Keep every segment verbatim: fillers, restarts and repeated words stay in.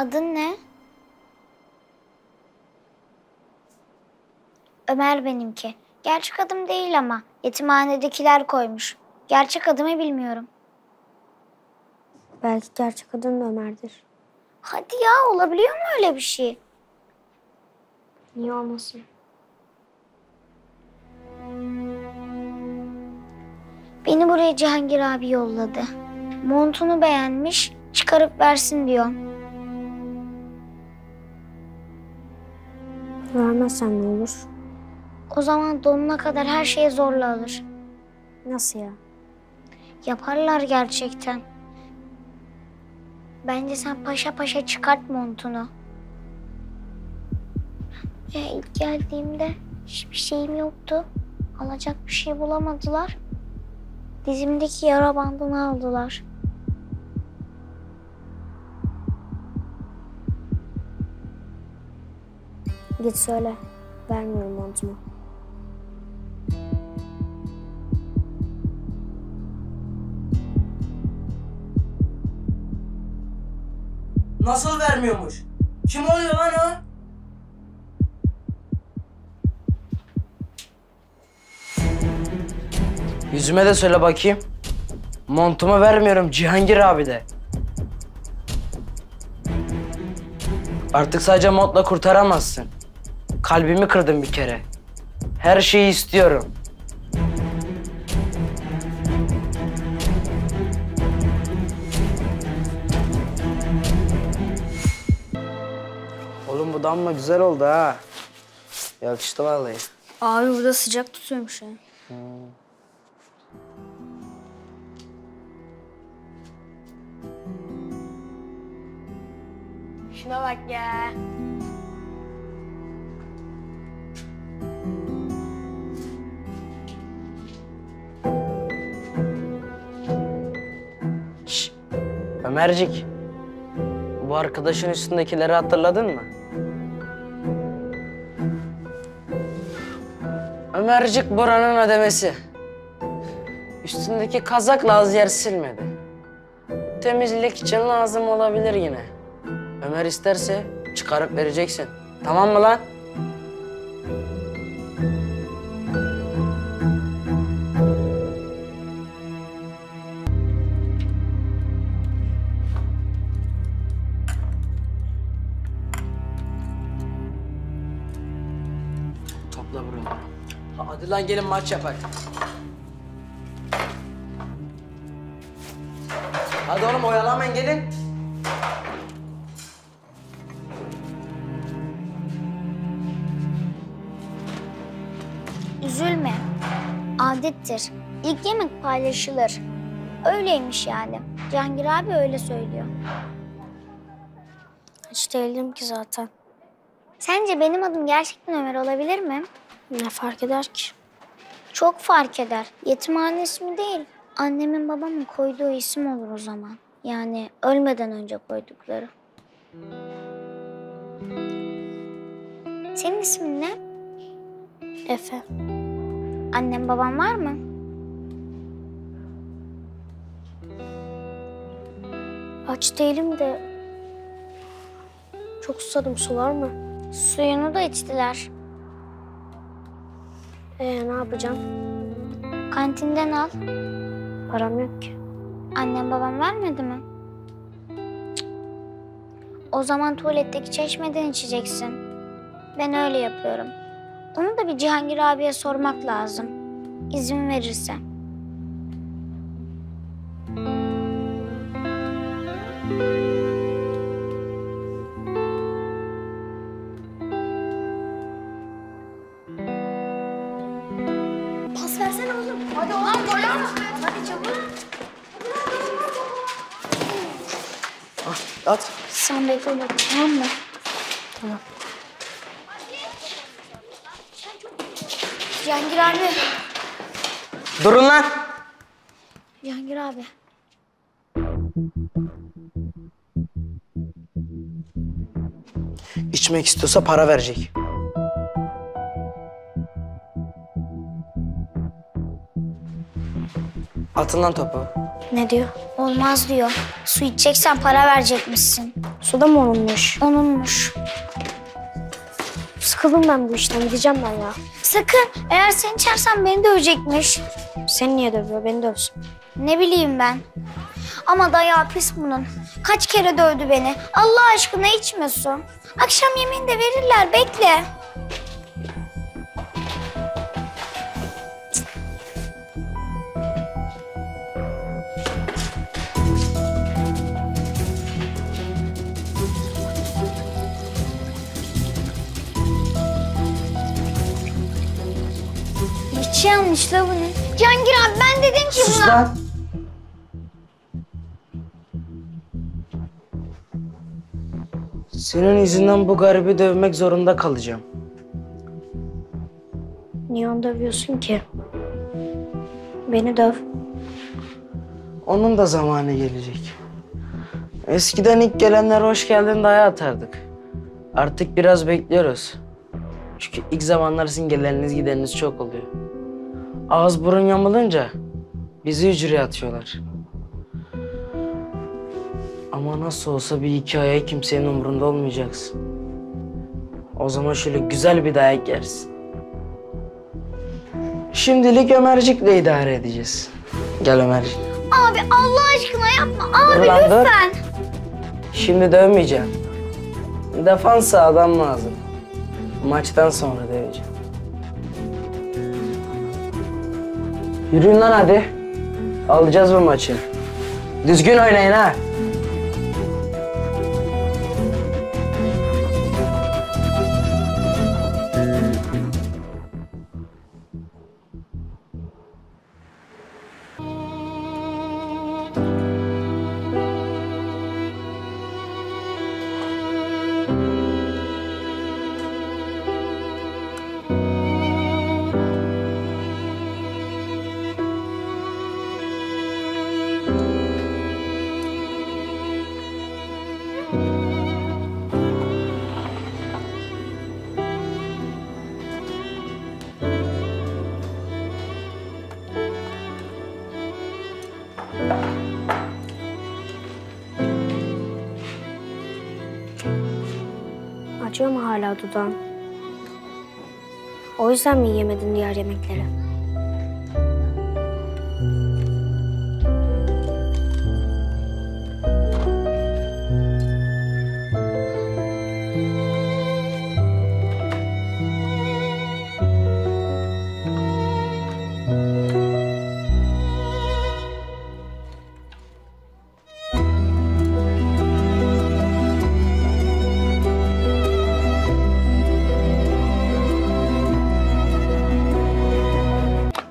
Adın ne? Ömer benimki. Gerçek adım değil ama yetimhanedekiler koymuş. Gerçek adımı bilmiyorum. Belki gerçek adın da Ömer'dir. Hadi ya, olabiliyor mu öyle bir şey? Niye olmasın? Beni buraya Cihangir abi yolladı. Montunu beğenmiş, çıkarıp versin diyor. Vermezsen ne olur? O zaman donuna kadar her şeyi zorla alır. Nasıl ya? Yaparlar gerçekten. Bence sen paşa paşa çıkart montunu. Ya ilk geldiğimde hiçbir şeyim yoktu. Alacak bir şey bulamadılar. Dizimdeki yara bandını aldılar. Git söyle. Vermiyorum montumu. Nasıl vermiyormuş? Kim oluyor lan o? Yüzüme de söyle bakayım. Montumu vermiyorum Cihangir abi de. Artık sadece montla kurtaramazsın. Kalbimi kırdın bir kere. Her şeyi istiyorum. Oğlum bu damla güzel oldu ha. Yakıştı vallahi. Abi burada sıcak tutuyormuş ya. Yani. Hmm. Şuna bak ya. Şşş, Ömercik. Bu arkadaşın üstündekileri hatırladın mı? Ömercik buranın ödemesi. Üstündeki kazakla az yer silmedi. Temizlik için lazım olabilir yine. Ömer isterse çıkarıp vereceksin. Tamam mı lan? Topla buraları. Hadi lan gelin maç yapalım. Hadi oğlum oyalamayın gelin. Üzülme. Adettir. İlk yemek paylaşılır. Öyleymiş yani. Cihangir abi öyle söylüyor. Hiç değildim ki zaten. Sence benim adım gerçekten Ömer olabilir mi? Ne fark eder ki? Çok fark eder. Yetimhane ismi değil. Annemin babamın koyduğu isim olur o zaman. Yani ölmeden önce koydukları. Senin ismin ne? Efe. Annem babam var mı? Aç değilim de çok susadım, su var mı? Suyunu da içtiler. Ee, ne yapacağım? Kantinden al. Param yok ki. Annem babam vermedi mi? Cık. O zaman tuvaletteki çeşmeden içeceksin. Ben öyle yapıyorum. Onu da bir Cihangir abiye sormak lazım. İzin verirse. Pas versene oğlum. Hadi oğlum. Hadi, hadi, hadi çabuk. Ah, at. Sen bekle bak, tamam mı? Tamam. Cihangir abi. Durun lan. Cihangir abi. İçmek istiyorsa para verecek. Atın lan topu. Ne diyor? Olmaz diyor. Su içeceksen para verecekmişsin. Suda mı onunmuş? Onunmuş. Sıkıldım ben bu işten, gideceğim ben ya. Sakın, eğer sen içersen beni dövecekmiş. Seni niye dövüyor, beni dövsün. Ne bileyim ben. Ama dayağı pis bunun. Kaç kere dövdü beni. Allah aşkına içme su. Akşam yemeğini de verirler, bekle. İçi yanlış la bunun. Cihangir abi ben dedim ki sus buna... Lan. Senin yüzünden bu garibi dövmek zorunda kalacağım. Niye onu dövüyorsun ki? Beni döv. Onun da zamanı gelecek. Eskiden ilk gelenler hoş geldin dayağı atardık. Artık biraz bekliyoruz. Çünkü ilk zamanlar sizin geleniniz gideniniz çok oluyor. Ağız burun yamulunca bizi hücreye atıyorlar. Ama nasıl olsa bir iki aya kimsenin umurunda olmayacaksın. O zaman şöyle güzel bir dayak yersin. Şimdilik Ömercik'le idare edeceğiz. Gel Ömercik. Abi Allah aşkına yapma. Abi lan, lütfen. Dur. Şimdi dövmeyeceğim. Defansa adam lazım. Maçtan sonra döveceğim. Yürüyün lan hadi. Alacağız bu maçı. Düzgün oynayın ha. Acıyor mu hala dudağın? O yüzden mi yiyemedin diğer yemekleri?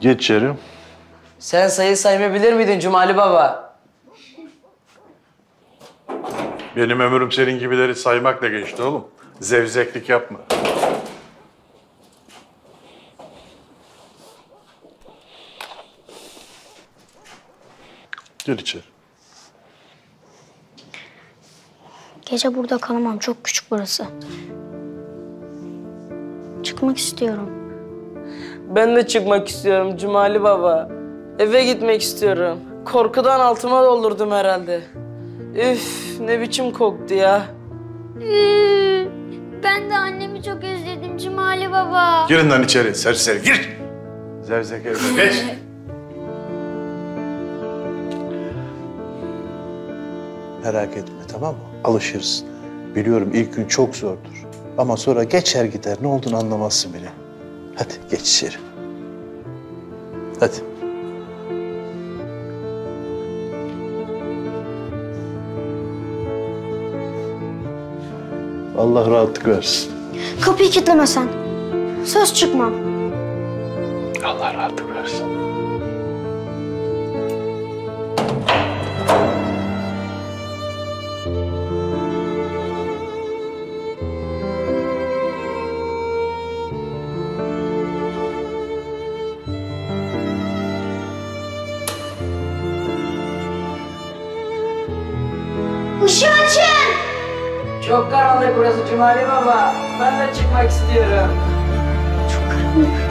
Geç içeri. Sen sayı saymayabilir miydin Cumali Baba? Benim ömrüm senin gibileri saymakla geçti oğlum. Zevzeklik yapma. Gel içeri. Gece burada kalamam. Çok küçük burası. Çıkmak istiyorum. Ben de çıkmak istiyorum Cumali Baba. Eve gitmek istiyorum. Korkudan altıma doldurdum herhalde. Üf, ne biçim koktu ya. Üf, ben de annemi çok özledim Cumali Baba. Girin lan içeri, serseri gir. Zevzek evde, geç. Merak etme tamam mı? Alışırsın. Biliyorum ilk gün çok zordur. Ama sonra geçer gider, ne olduğunu anlamazsın bile. Hadi geç içeri. Hadi. Allah rahatlık versin. Kapıyı kilitlemesen. Söz çıkmam. Allah rahatlık versin. Işığı açın! Çok karanlık burası Cumali Baba. Ben de çıkmak istiyorum. Çok karanlık.